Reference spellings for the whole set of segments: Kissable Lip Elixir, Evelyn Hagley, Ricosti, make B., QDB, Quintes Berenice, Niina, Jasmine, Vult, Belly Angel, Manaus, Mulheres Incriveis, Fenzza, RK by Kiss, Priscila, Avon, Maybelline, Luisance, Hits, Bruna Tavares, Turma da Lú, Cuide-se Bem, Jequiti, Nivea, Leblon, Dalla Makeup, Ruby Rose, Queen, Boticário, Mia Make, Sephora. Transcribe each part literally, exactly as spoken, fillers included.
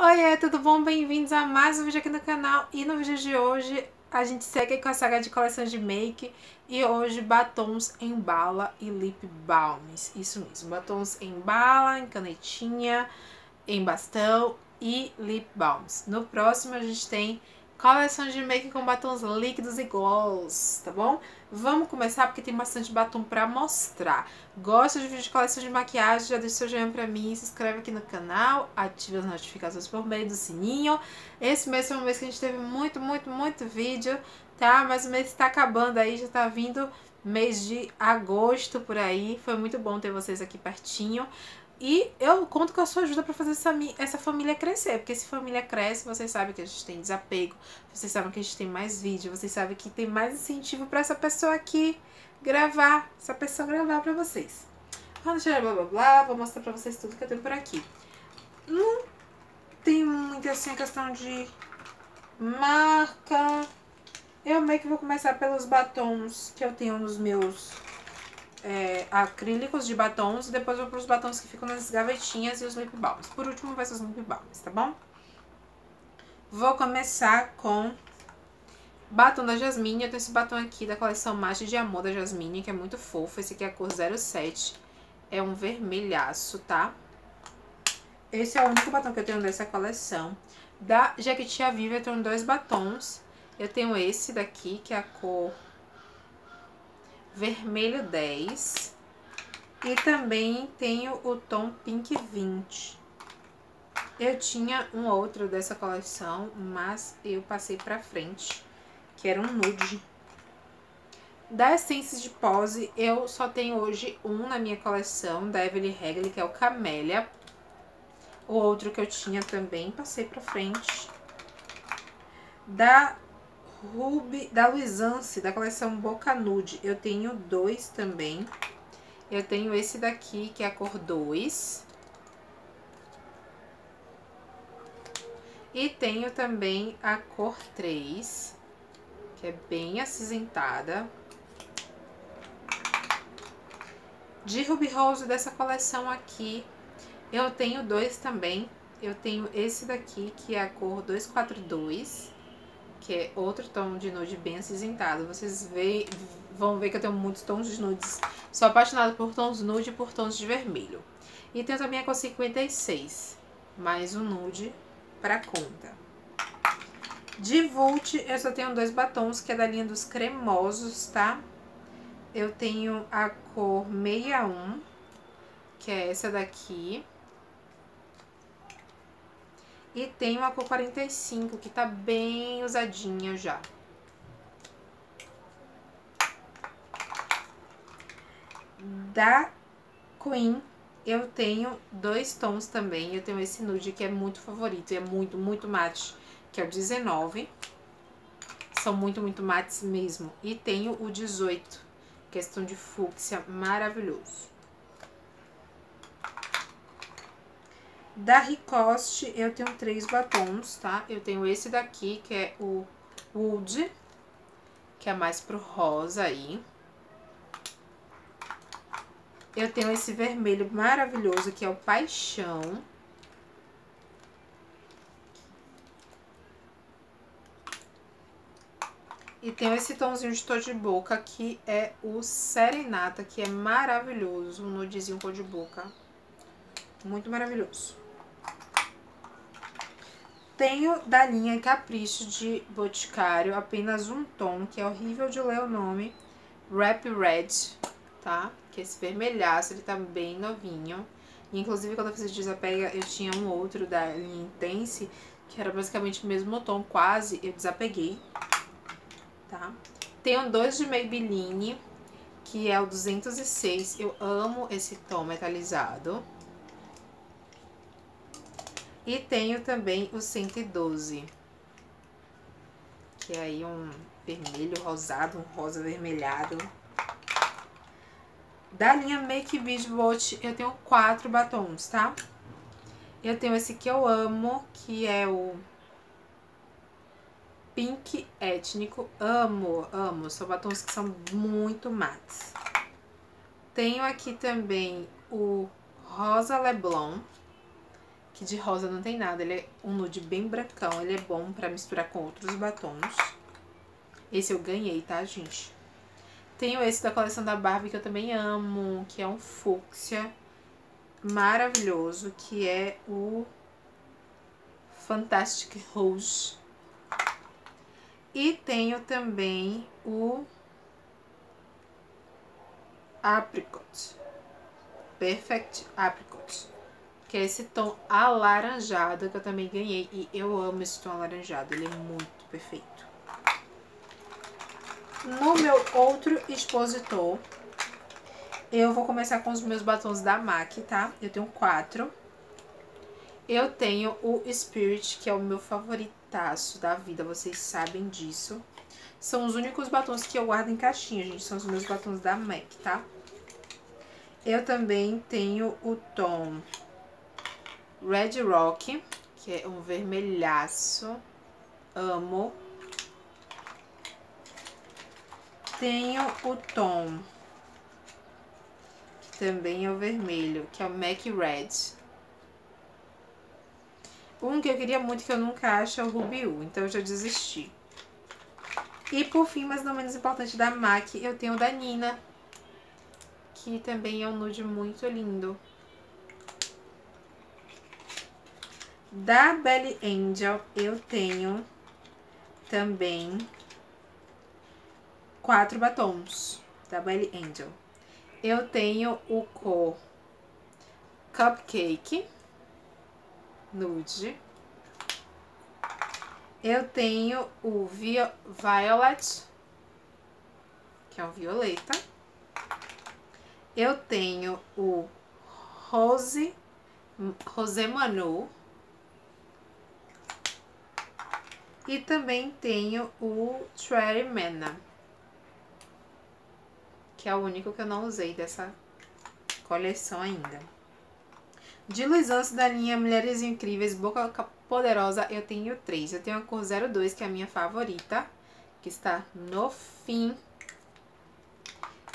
Oiê, tudo bom? Bem-vindos a mais um vídeo aqui no canal. E no vídeo de hoje a gente segue com a saga de coleções de make. E hoje batons em bala e lip balms. Isso mesmo, batons em bala, em canetinha, em bastão e lip balms. No próximo a gente tem coleção de make com batons líquidos e gloss, tá bom? Vamos começar porque tem bastante batom pra mostrar. Gosta de vídeo de coleção de maquiagem? Já deixa seu joinha pra mim, se inscreve aqui no canal, ativa as notificações por meio do sininho. Esse mês foi um mês que a gente teve muito, muito, muito vídeo, tá? Mas o mês tá acabando aí, já tá vindo mês de agosto por aí. Foi muito bom ter vocês aqui pertinho. E eu conto com a sua ajuda pra fazer essa, essa família crescer, porque se família cresce, vocês sabem que a gente tem desapego, vocês sabem que a gente tem mais vídeo, vocês sabem que tem mais incentivo pra essa pessoa aqui gravar, essa pessoa gravar pra vocês. Vamos tirar blá blá blá, vou mostrar pra vocês tudo que eu tenho por aqui. Não tem muita assim questão de marca. Eu meio que vou começar pelos batons que eu tenho nos meus... É, acrílicos de batons, e depois vou para os batons que ficam nas gavetinhas e os lip balms. Por último vai ser os lip balms, tá bom? Vou começar com batom da Jasmine. Eu tenho esse batom aqui da coleção Magia de Amor da Jasmine, que é muito fofo. Esse aqui é a cor zero sete, é um vermelhaço, tá? Esse é o único batom que eu tenho dessa coleção. Da Jequiti Viva eu tenho dois batons. Eu tenho esse daqui, que é a cor vermelho dez, e também tenho o tom pink vinte. Eu tinha um outro dessa coleção, mas eu passei pra frente, que era um nude. Da Essenze di Pozzi eu só tenho hoje um na minha coleção, da Evelyn Hagley, que é o Camélia. O outro que eu tinha também passei pra frente. Da Ruby, da Luisance, da coleção Boca Nude, eu tenho dois também. Eu tenho esse daqui, que é a cor dois. E tenho também a cor três, que é bem acinzentada. De Ruby Rose, dessa coleção aqui, eu tenho dois também. Eu tenho esse daqui, que é a cor dois quatro dois. Que é outro tom de nude bem acinzentado. Vocês vê, vão ver que eu tenho muitos tons de nudes. Sou apaixonada por tons nude e por tons de vermelho. E tenho também a cor cinquenta e seis, mais um nude pra conta. De Vult, eu só tenho dois batons, que é da linha dos cremosos, tá? Eu tenho a cor sessenta e um, que é essa daqui. E tem uma cor quarenta e cinco, que tá bem usadinha já. Da Queen, eu tenho dois tons também. Eu tenho esse nude que é muito favorito, é muito, muito mate, que é o dezenove. São muito, muito mates mesmo. E tenho o dezoito, que é esse tom de fúcsia maravilhoso. Da Ricosti, eu tenho três batons, tá? Eu tenho esse daqui, que é o Wood, que é mais pro rosa aí. Eu tenho esse vermelho maravilhoso, que é o Paixão. E tenho esse tomzinho de cor de boca, que é o Serenata, que é maravilhoso, um nudezinho cor de boca. Muito maravilhoso. Tenho da linha Capricho de Boticário apenas um tom, que é horrível de ler o nome, Rap Red, tá? Que é esse vermelhaço, ele tá bem novinho. E, inclusive, quando eu fiz desapega, eu tinha um outro da linha Intense, que era basicamente o mesmo tom, quase, eu desapeguei, tá? Tenho dois de Maybelline, que é o duzentos e seis, eu amo esse tom metalizado. E tenho também o cento e doze, que é aí um vermelho rosado, um rosa avermelhado. Da linha Make Beach Watch, eu tenho quatro batons, tá? Eu tenho esse que eu amo, que é o Pink Étnico. Amo, amo. São batons que são muito mates. Tenho aqui também o Rosa Leblon, que de rosa não tem nada. Ele é um nude bem brancão, ele é bom pra misturar com outros batons. Esse eu ganhei, tá, gente? Tenho esse da coleção da Barbie, que eu também amo, que é um fúcsia maravilhoso, que é o Fantastic Rose. E tenho também o Apricot, Perfect Apricot, que é esse tom alaranjado, que eu também ganhei, e eu amo esse tom alaranjado, ele é muito perfeito. No meu outro expositor, eu vou começar com os meus batons da MAC, tá? Eu tenho quatro. Eu tenho o Spirit, que é o meu favoritaço da vida, vocês sabem disso. São os únicos batons que eu guardo em caixinha, gente, são os meus batons da MAC, tá? Eu também tenho o tom Red Rock, que é um vermelhaço, amo. Tenho o tom, que também é o vermelho, que é o MAC Red. Um que eu queria muito, que eu nunca acho, é o Ruby Rose, então eu já desisti. E por fim, mas não menos importante, da MAC, eu tenho o da Nina, que também é um nude muito lindo. Da Belly Angel eu tenho também quatro batons da Belly Angel. Eu tenho o cor Cupcake nude. Eu tenho o Violet, que é um violeta. Eu tenho o Rose, Rosé Manu. E também tenho o Cherry Mena, que é o único que eu não usei dessa coleção ainda. De Luisance, da linha Mulheres Incríveis, Boca Poderosa, eu tenho três. Eu tenho a cor zero dois, que é a minha favorita, que está no fim.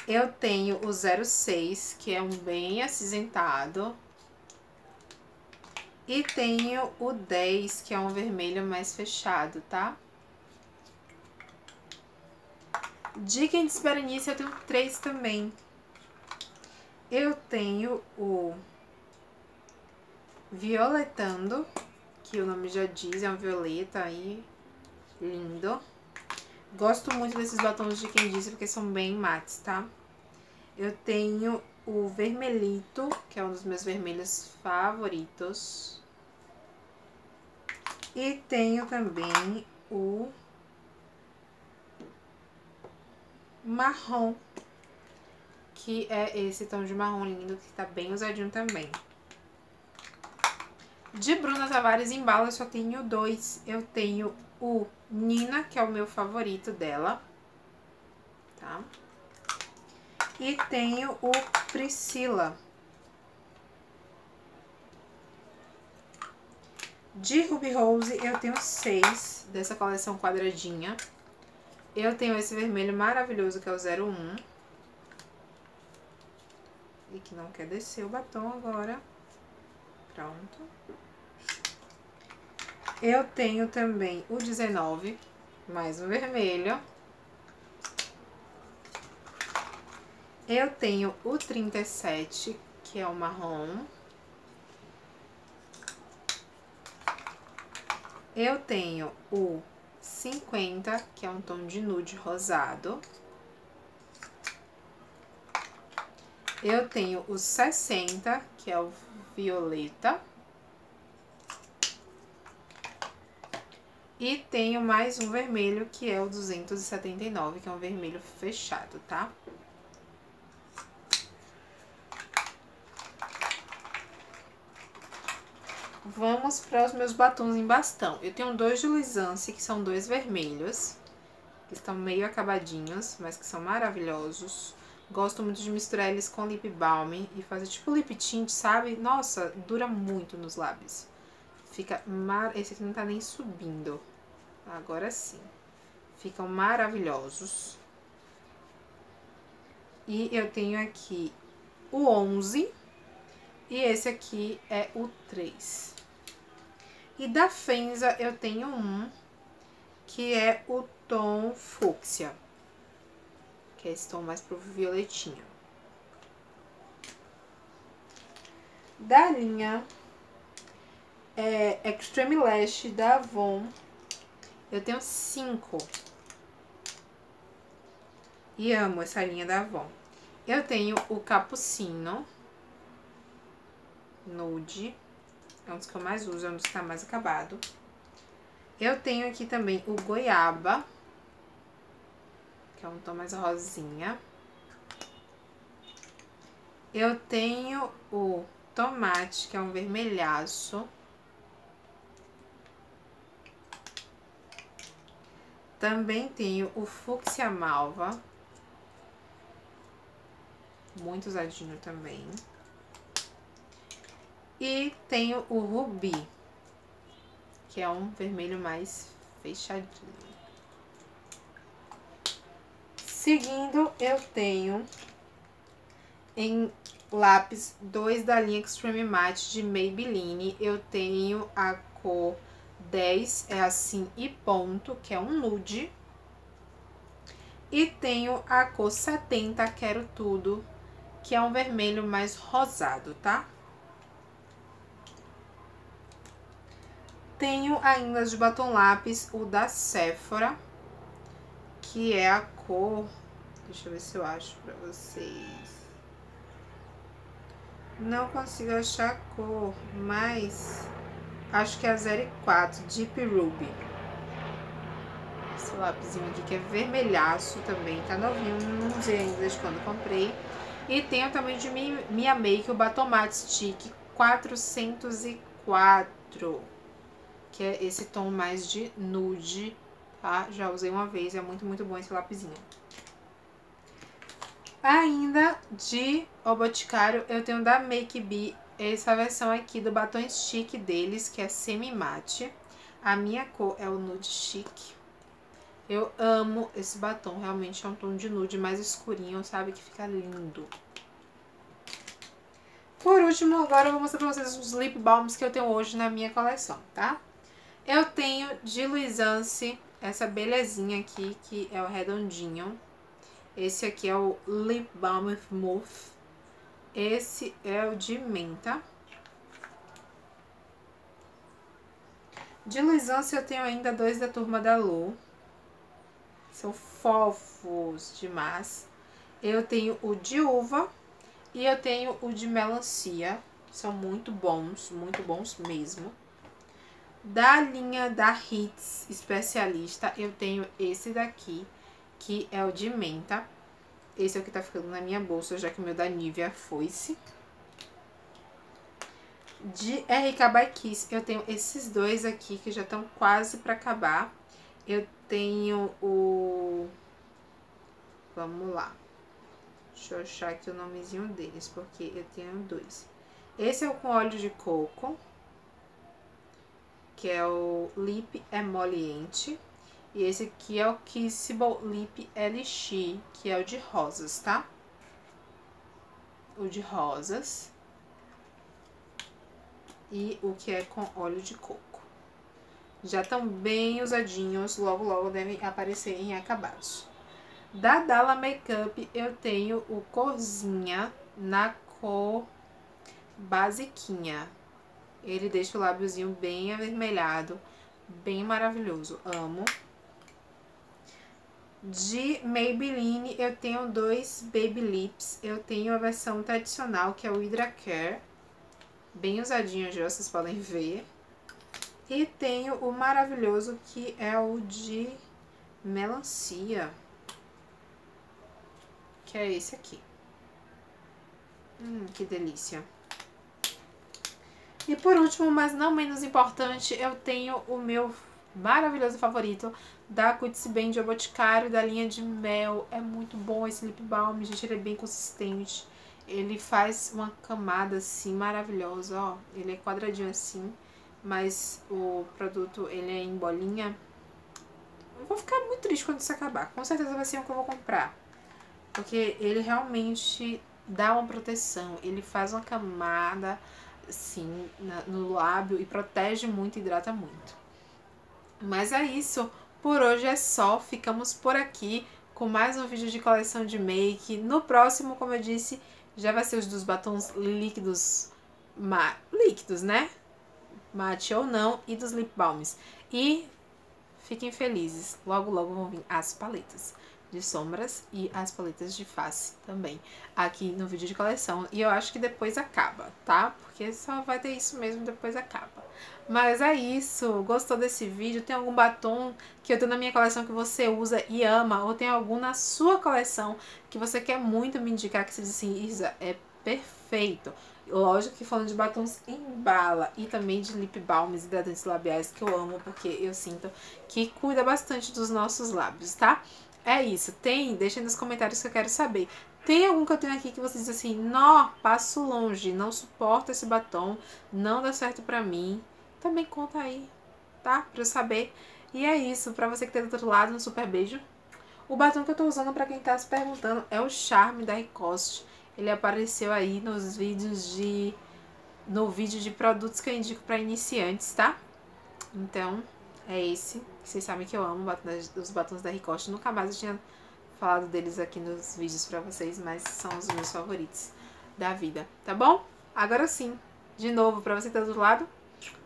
Eu tenho o zero seis, que é um bem acinzentado. E tenho o dez, que é um vermelho mais fechado, tá? De Quintes Berenice eu tenho três também. Eu tenho o Violetando, que o nome já diz, é um violeta aí, lindo. Gosto muito desses batons de Quem Disse, porque são bem mates, tá? Eu tenho o Vermelhito, que é um dos meus vermelhos favoritos. E tenho também o Marrom, que é esse tom de marrom lindo, que tá bem usadinho também. De Bruna Tavares, em bala, eu só tenho dois. Eu tenho o Nina, que é o meu favorito dela, tá? E tenho o Priscila. De Ruby Rose eu tenho seis, dessa coleção quadradinha. Eu tenho esse vermelho maravilhoso, que é o zero um. E que não quer descer o batom agora. Pronto. Eu tenho também o dezenove, mais um vermelho. Eu tenho o trinta e sete, que é o marrom. Eu tenho o cinquenta, que é um tom de nude rosado. Eu tenho o sessenta, que é o violeta. E tenho mais um vermelho, que é o duzentos e setenta e nove, que é um vermelho fechado, tá? Vamos para os meus batons em bastão. Eu tenho dois de Luisance, que são dois vermelhos, que estão meio acabadinhos, mas que são maravilhosos. Gosto muito de misturar eles com lip balm e fazer tipo lip tint, sabe? Nossa, dura muito nos lábios. Fica mar... Esse aqui não tá nem subindo. Agora sim. Ficam maravilhosos. E eu tenho aqui o onze. E esse aqui é o três. E da Fenzza eu tenho um, que é o tom fúcsia, que é esse tom mais pro violetinho. Da linha é, Extreme Lash da Avon, eu tenho cinco. E amo essa linha da Avon. Eu tenho o Capucino Nude, é um dos que eu mais uso, é um dos que tá mais acabado. Eu tenho aqui também o Goiaba, que é um tom mais rosinha. Eu tenho o Tomate, que é um vermelhaço. Também tenho o Fúcsia Malva, muito usadinho também. E tenho o Rubi, que é um vermelho mais fechadinho. Seguindo, eu tenho em lápis dois da linha Extreme Matte de Maybelline. Eu tenho a cor dez, é assim e ponto, que é um nude. E tenho a cor setenta, Quero Tudo, que é um vermelho mais rosado, tá? Tenho ainda de batom lápis o da Sephora, que é a cor... Deixa eu ver se eu acho pra vocês. Não consigo achar a cor, mas acho que é a zero quatro, Deep Ruby. Esse lápisinho aqui que é vermelhaço também, tá novinho, não usei ainda desde quando comprei. E tenho também de Mia Make o batom matte stick quatrocentos e quatro. Que é esse tom mais de nude, tá? Já usei uma vez, é muito, muito bom esse lapisinho. Ainda de O Boticário, eu tenho da Make Be essa versão aqui do batom stick deles, que é semi-mate. A minha cor é o nude chic. Eu amo esse batom, realmente é um tom de nude mais escurinho, sabe? Que fica lindo. Por último, agora eu vou mostrar pra vocês os lip balms que eu tenho hoje na minha coleção, tá? Eu tenho de Luisance essa belezinha aqui, que é o redondinho. Esse aqui é o Lip Balm with Mousse. Esse é o de menta. De Luisance eu tenho ainda dois da Turma da Lú. São fofos demais. Eu tenho o de uva e eu tenho o de melancia. São muito bons, muito bons mesmo. Da linha da Hits Especialista, eu tenho esse daqui, que é o de menta. Esse é o que tá ficando na minha bolsa, já que o meu da Nivea foi-se. De R K by Kiss, eu tenho esses dois aqui, que já estão quase pra acabar. Eu tenho o... Vamos lá. Deixa eu achar aqui o nomezinho deles, porque eu tenho dois. Esse é o com óleo de coco, que é o Lip Emoliente. E esse aqui é o Kissable Lip Elixir, que é o de rosas, tá? O de rosas. E o que é com óleo de coco. Já estão bem usadinhos, logo logo devem aparecer em acabados. Da Dalla Makeup eu tenho o Corzinha na cor Basiquinha. Ele deixa o lábiozinho bem avermelhado, bem maravilhoso, amo. De Maybelline eu tenho dois Baby Lips. Eu tenho a versão tradicional, que é o Hydra Care, bem usadinho já, vocês podem ver. E tenho o maravilhoso, que é o de melancia, que é esse aqui. Hum, que delícia. E por último, mas não menos importante, eu tenho o meu maravilhoso favorito da Cuide-se Bem de O Boticário, da linha de mel. É muito bom esse lip balm, gente, ele é bem consistente. Ele faz uma camada assim maravilhosa, ó. Ele é quadradinho assim, mas o produto, ele é em bolinha. Eu vou ficar muito triste quando isso acabar. Com certeza vai ser um que eu vou comprar. Porque ele realmente dá uma proteção, ele faz uma camada, sim, na, no lábio, e protege muito, hidrata muito. Mas é isso, por hoje é só, ficamos por aqui com mais um vídeo de coleção de make. No próximo, como eu disse, já vai ser os dos batons líquidos, ma, líquidos, né? Mate ou não, e dos lip balms. E fiquem felizes, logo logo vão vir as paletas de sombras e as paletas de face também aqui no vídeo de coleção. E eu acho que depois acaba, tá? Porque só vai ter isso mesmo, depois acaba. Mas é isso, gostou desse vídeo? Tem algum batom que eu tenho na minha coleção que você usa e ama? Ou tem algum na sua coleção que você quer muito me indicar, que você diz assim, Isa, é perfeito? Lógico que falando de batons em bala e também de lip balms e hidratantes labiais, que eu amo, porque eu sinto que cuida bastante dos nossos lábios, tá? É isso, tem? Deixa aí nos comentários que eu quero saber. Tem algum que eu tenho aqui que você diz assim, nó, passo longe, não suporto esse batom, não dá certo pra mim? Também conta aí, tá? Pra eu saber. E é isso, pra você que tá do outro lado, um super beijo. O batom que eu tô usando, pra quem tá se perguntando, é o Charme da Ricosti. Ele apareceu aí nos vídeos de... no vídeo de produtos que eu indico pra iniciantes, tá? Então, é esse. Vocês sabem que eu amo os batons da Ricosti. Nunca mais eu tinha falado deles aqui nos vídeos pra vocês, mas são os meus favoritos da vida, tá bom? Agora sim, de novo, pra você que tá do lado,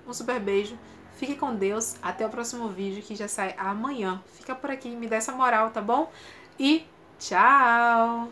um super beijo. Fique com Deus. Até o próximo vídeo, que já sai amanhã. Fica por aqui, me dá essa moral, tá bom? E tchau!